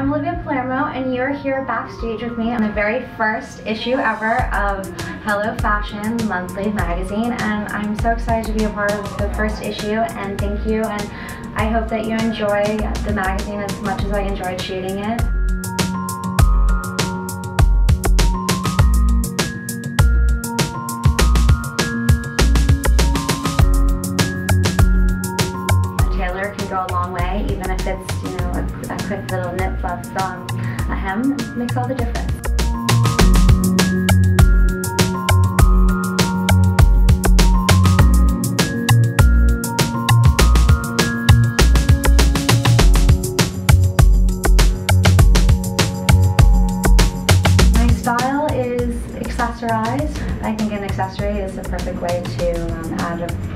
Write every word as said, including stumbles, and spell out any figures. I'm Olivia Palermo and you're here backstage with me on the very first issue ever of Hello Fashion Monthly magazine, and I'm so excited to be a part of the first issue, and thank you, and I hope that you enjoy the magazine as much as I enjoyed shooting it. Go a long way, even if it's, you know, a, a quick little nip plus on a hem, it makes all the difference. My style is accessorized. I think an accessory is the perfect way to um, add a